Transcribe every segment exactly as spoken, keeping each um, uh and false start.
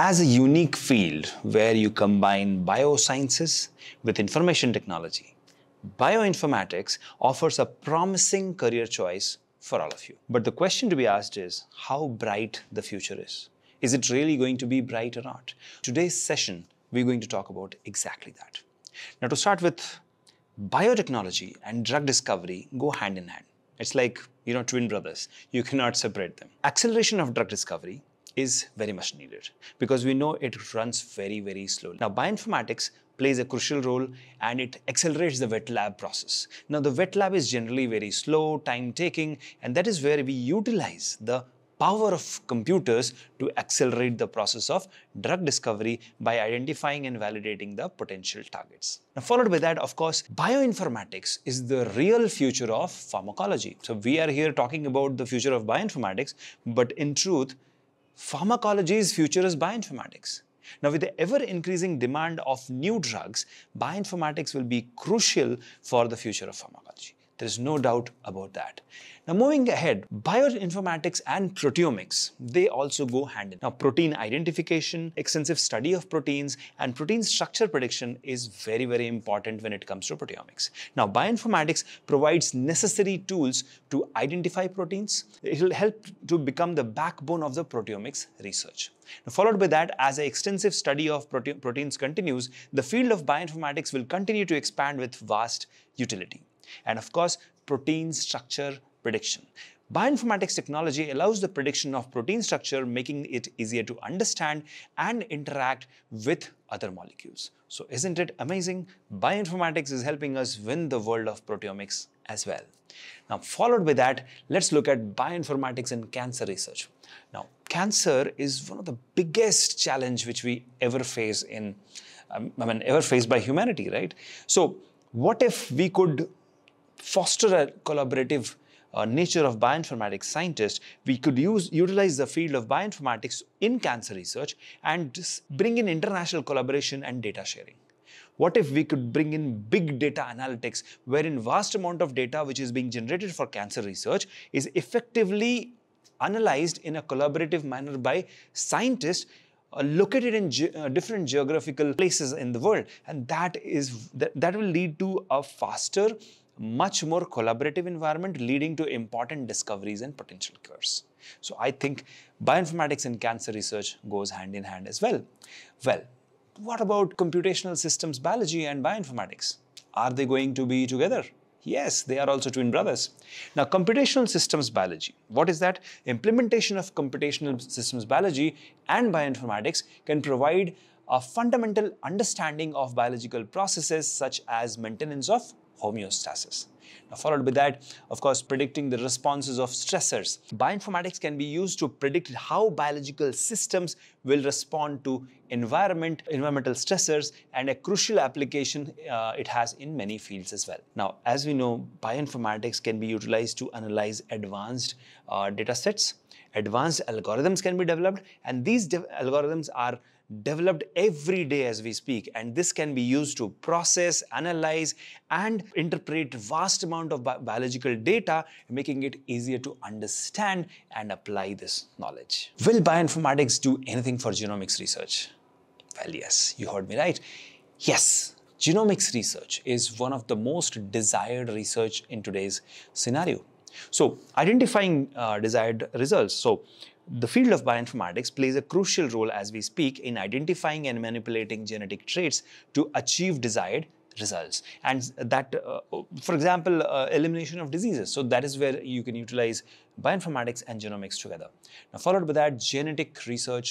as a unique field where you combine biosciences with information technology, bioinformatics offers a promising career choice for all of you. But the question to be asked is how bright the future is. Is it really going to be bright or not? Today's session, we're going to talk about exactly that. Now, to start with, biotechnology and drug discovery go hand in hand. It's like, you know, twin brothers. You cannot separate them. Acceleration of drug discovery is very much needed because we know it runs very, very slowly. Now, bioinformatics plays a crucial role and it accelerates the wet lab process. Now, the wet lab is generally very slow, time-taking, and that is where we utilize the power of computers to accelerate the process of drug discovery by identifying and validating the potential targets. Now, followed by that, of course, bioinformatics is the real future of pharmacology. So we are here talking about the future of bioinformatics, but in truth, pharmacology's future is bioinformatics. Now, with the ever-increasing demand of new drugs, bioinformatics will be crucial for the future of pharmacology. There is no doubt about that. Now, moving ahead, bioinformatics and proteomics, they also go hand in hand. Now, protein identification, extensive study of proteins, and protein structure prediction is very, very important when it comes to proteomics. Now, bioinformatics provides necessary tools to identify proteins. It will help to become the backbone of the proteomics research. Now, followed by that, as an extensive study of prote proteins continues, the field of bioinformatics will continue to expand with vast utility. And of course, protein structure prediction. Bioinformatics technology allows the prediction of protein structure, making it easier to understand and interact with other molecules. So isn't it amazing? Bioinformatics is helping us win the world of proteomics as well. Now, followed by that, let's look at bioinformatics and cancer research. Now, cancer is one of the biggest challenges which we ever face in, um, I mean, ever faced by humanity, right? So what if we could foster a collaborative uh, nature of bioinformatics scientists? We could use utilize the field of bioinformatics in cancer research and just bring in international collaboration and data sharing. What if we could bring in big data analytics, wherein vast amount of data which is being generated for cancer research is effectively analyzed in a collaborative manner by scientists Uh, located in ge uh, different geographical places in the world, and that is that, that will lead to a faster, much more collaborative environment, leading to important discoveries and potential cures. So I think bioinformatics and cancer research goes hand in hand as well. Well, what about computational systems biology and bioinformatics? Are they going to be together? Yes, they are also twin brothers. Now, computational systems biology. What is that? Implementation of computational systems biology and bioinformatics can provide a fundamental understanding of biological processes such as maintenance of homeostasis. Now, followed by that, of course, predicting the responses of stressors. Bioinformatics can be used to predict how biological systems will respond to environment, environmental stressors, and a crucial application uh, it has in many fields as well. Now, as we know, bioinformatics can be utilized to analyze advanced uh, data sets. Advanced algorithms can be developed, and these algorithms are developed every day as we speak, and this can be used to process, analyze, and interpret vast amount of bi biological data, making it easier to understand and apply this knowledge. Will bioinformatics do anything for genomics research? Well, yes, you heard me right. Yes, genomics research is one of the most desired research in today's scenario. So, identifying uh, desired results. So, the field of bioinformatics plays a crucial role as we speak in identifying and manipulating genetic traits to achieve desired results. And that, uh, for example, uh, elimination of diseases. So that is where you can utilize bioinformatics and genomics together. Now, followed by that, genetic research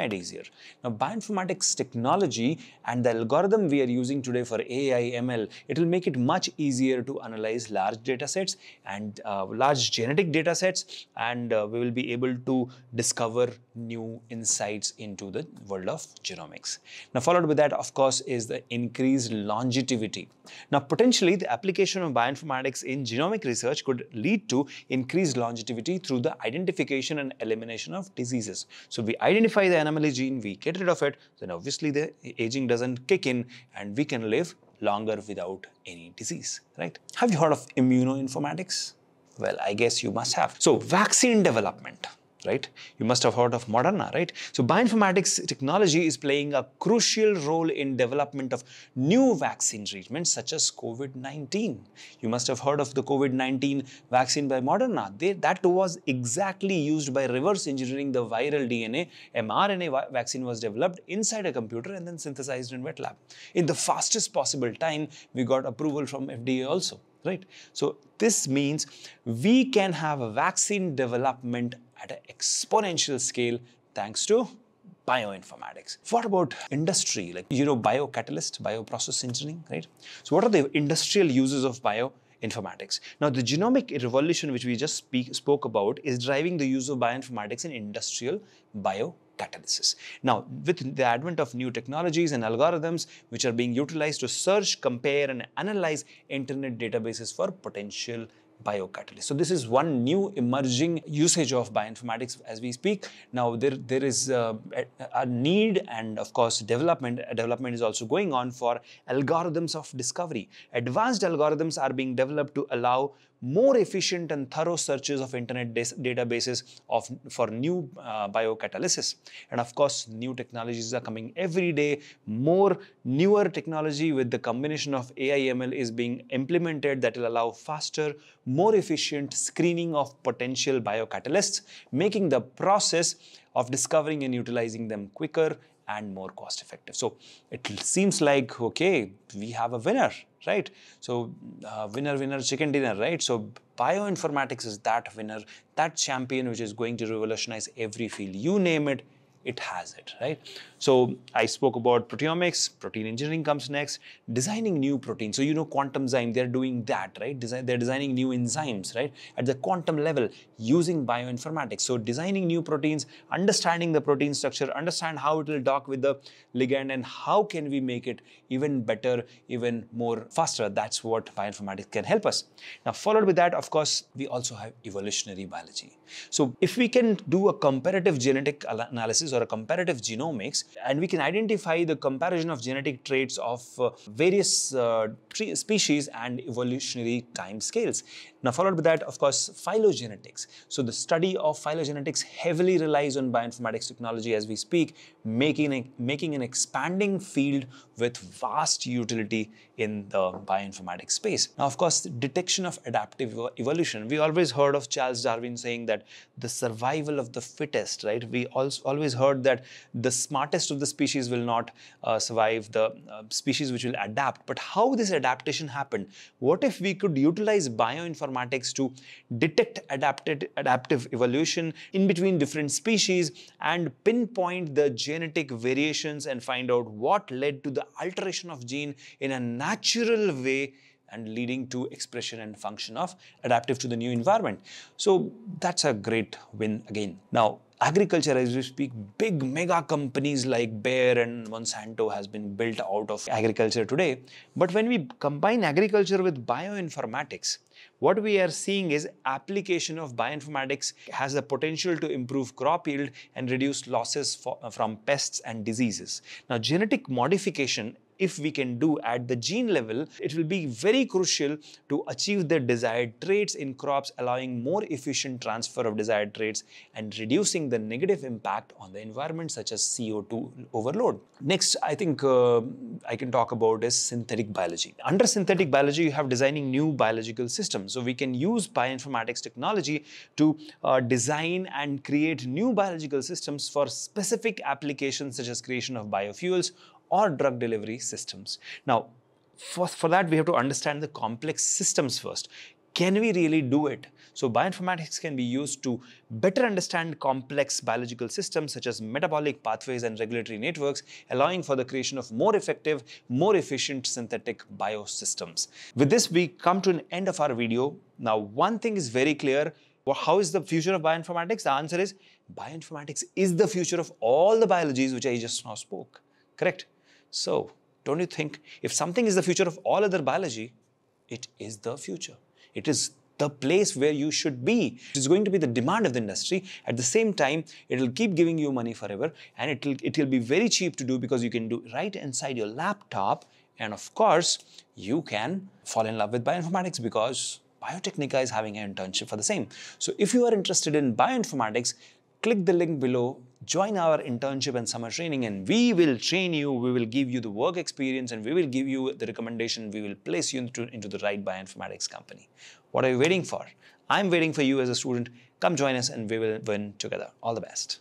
made easier. Now, bioinformatics technology and the algorithm we are using today for A I M L, it will make it much easier to analyze large data sets and uh, large genetic data sets, and uh, we will be able to discover new insights into the world of genomics. Now, followed with that, of course, is the increased longevity. Now, potentially the application of bioinformatics in genomic research could lead to increased longevity through the identification and elimination of diseases. So we identify the anomaly gene, we get rid of it, then obviously the aging doesn't kick in and we can live longer without any disease, right? Have you heard of immunoinformatics? Well, I guess you must have. So, vaccine development. right? You must have heard of Moderna, right? So bioinformatics technology is playing a crucial role in development of new vaccine treatments such as COVID nineteen. You must have heard of the COVID nineteen vaccine by Moderna. They, that was exactly used by reverse engineering the viral D N A. mRNA vaccine was developed inside a computer and then synthesized in wet lab. In the fastest possible time, we got approval from F D A also, right? So this means we can have a vaccine development at an exponential scale thanks to bioinformatics. What about industry? Like, you know, biocatalyst, bioprocess engineering, right? So what are the industrial uses of bioinformatics? Now, the genomic revolution which we just speak, spoke about is driving the use of bioinformatics in industrial biocatalysis. Now, with the advent of new technologies and algorithms which are being utilized to search, compare and analyze internet databases for potential biocatalyst. So this is one new emerging usage of bioinformatics as we speak. Now there, there is a, a need and of course development. Development is also going on for algorithms of discovery. Advanced algorithms are being developed to allow more efficient and thorough searches of internet databases of, for new uh, biocatalysis. And of course, new technologies are coming every day. More newer technology with the combination of A I M L is being implemented that will allow faster, more efficient screening of potential biocatalysts, making the process of discovering and utilizing them quicker and more cost effective. So it seems like, okay, we have a winner, right? So uh, winner, winner, chicken dinner, right? So bioinformatics is that winner, that champion, which is going to revolutionize every field. You name it, it has it, right? So I spoke about proteomics, protein engineering comes next, designing new proteins. So, you know, QuantumZyme, they're doing that, right? Desi they're designing new enzymes, right? At the quantum level using bioinformatics. So designing new proteins, understanding the protein structure, understand how it will dock with the ligand and how can we make it even better, even more faster. That's what bioinformatics can help us. Now, followed with that, of course, we also have evolutionary biology. So if we can do a comparative genetic analysis or a comparative genomics, and we can identify the comparison of genetic traits of uh, various uh, species and evolutionary time scales. Now, followed by that, of course, phylogenetics. So the study of phylogenetics heavily relies on bioinformatics technology as we speak, making, a, making an expanding field with vast utility in the bioinformatics space. Now, of course, detection of adaptive evolution. We always heard of Charles Darwin saying that the survival of the fittest, right? We also always heard that the smartest of the species will not uh, survive, the uh, species which will adapt. But how this adaptation happened? What if we could utilize bioinformatics to detect adapted, adaptive evolution in between different species and pinpoint the genetic variations and find out what led to the alteration of gene in a natural way and leading to expression and function of adaptive to the new environment. So that's a great win again. Now, agriculture, as we speak, big mega companies like Bayer and Monsanto has been built out of agriculture today. But when we combine agriculture with bioinformatics, what we are seeing is application of bioinformatics has the potential to improve crop yield and reduce losses for, from pests and diseases. Now, genetic modification, if we can do at the gene level, it will be very crucial to achieve the desired traits in crops, allowing more efficient transfer of desired traits and reducing the negative impact on the environment, such as C O two overload. Next, I think uh, I can talk about is synthetic biology. Under synthetic biology, you have designing new biological systems. So we can use bioinformatics technology to uh, design and create new biological systems for specific applications, such as creation of biofuels or drug delivery systems. Now, for, for that, we have to understand the complex systems first. Can we really do it? So bioinformatics can be used to better understand complex biological systems such as metabolic pathways and regulatory networks, allowing for the creation of more effective, more efficient synthetic biosystems. With this, we come to an end of our video. Now, one thing is very clear. How is the future of bioinformatics? The answer is bioinformatics is the future of all the biologies which I just now spoke. Correct? So, don't you think if something is the future of all other biology, it is the future. It is the place where you should be. It is going to be the demand of the industry. At the same time, it will keep giving you money forever and it will, it will be very cheap to do because you can do it right inside your laptop. And of course, you can fall in love with bioinformatics because Biotechnica is having an internship for the same. So if you are interested in bioinformatics, Click the link below, join our internship and summer training, and we will train you, we will give you the work experience, and we will give you the recommendation, we will place you into, into the right bioinformatics company. What are you waiting for? I'm waiting for you as a student. Come join us and we will win together. All the best.